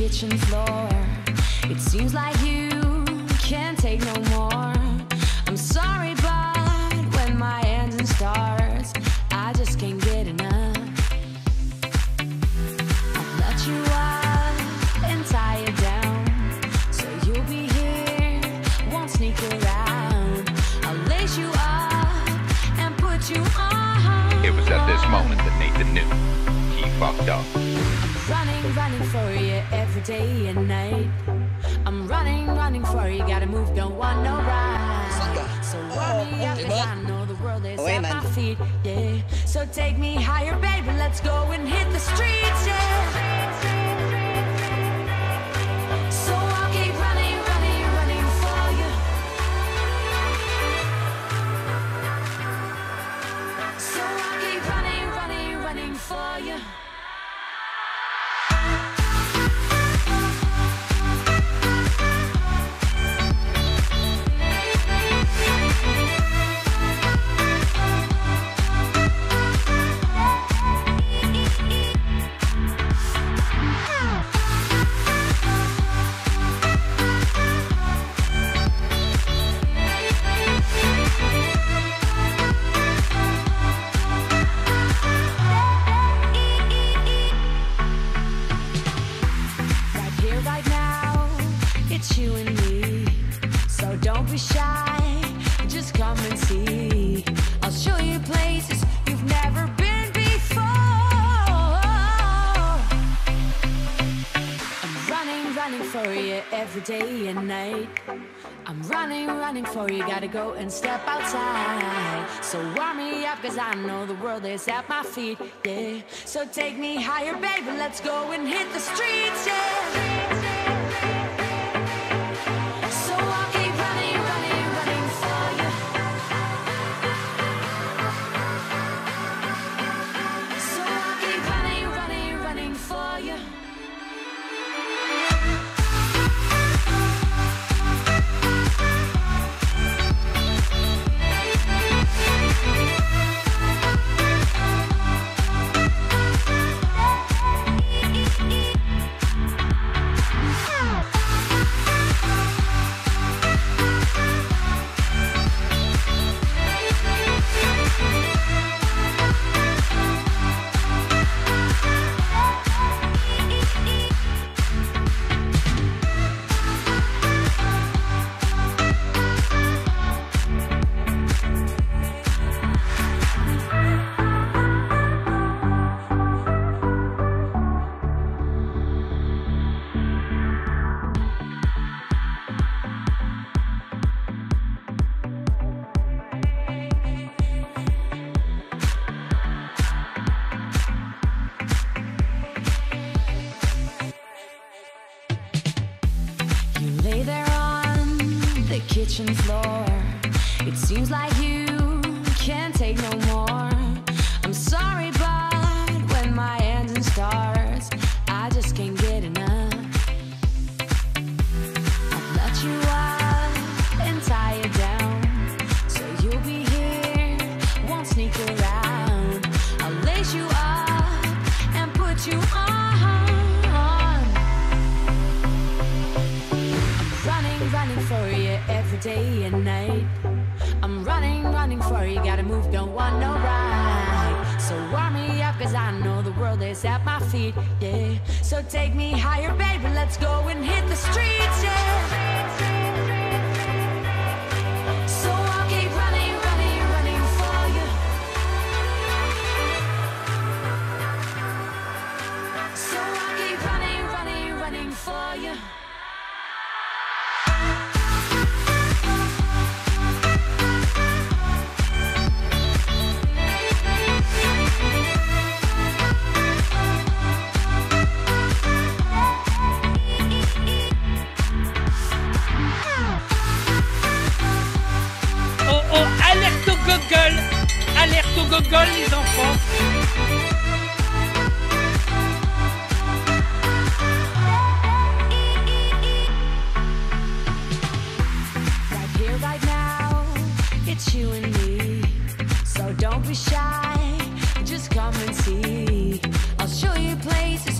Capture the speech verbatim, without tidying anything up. kitchen floor. It seems like you can't take no more. I'm sorry, but when my engine starts, I just can't get enough. I've let you up and tie you down, so you'll be here, won't sneak around. I'll lace you up and put you on. It was at this moment that Nathan knew he fucked up. Running, running for you every day and night. I'm running, running for you. Gotta move, don't want no ride. So warm me up, and I know the world is at my feet. Yeah. So take me higher, baby. Let's go and hit the streets. Yeah. So I'll keep running, running, running for you. So I'll keep running, running, running for you. You and me, so don't be shy, just come and see. I'll show you places you've never been before. I'm running, running for you every day and night. I'm running, running for you. Gotta go and step outside. So warm me up, cause I know the world is at my feet. Yeah. So take me higher, baby. Let's go and hit the streets. Yeah. Kitchen floor. It seems like you can't take no more. I'm sorry, but when my engine starts, I just can't get enough. I've let you up and tie you down, so you'll be here, won't sneak around. I'll lace you up and put you on. I'm running, running for you every day and night. I'm running, running for you. Gotta move, don't want no ride. So warm me up, cause I know the world is at my feet. Yeah. So take me higher, baby. Let's go and hit the streets. Yeah. So I'll keep running, running, running for you. So I'll keep running, running, running for you. Alerte au gogol les enfants. Right here, right now, it's you and me. So don't be shy, just come and see. I'll show you places.